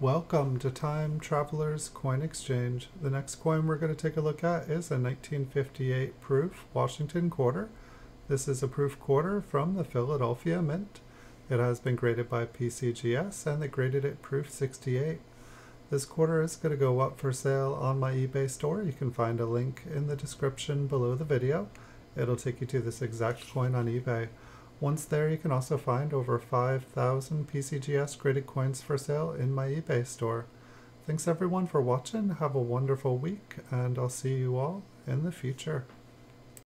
Welcome to Time Travelers Coin Exchange. The next coin we're going to take a look at is a 1958 proof Washington quarter. This is a proof quarter from the Philadelphia Mint. It has been graded by PCGS and they graded it proof 68. This quarter is going to go up for sale on my eBay store. You can find a link in the description below the video. It'll take you to this exact coin on eBay. Once there, you can also find over 5,000 PCGS graded coins for sale in my eBay store. Thanks everyone for watching. Have a wonderful week and I'll see you all in the future.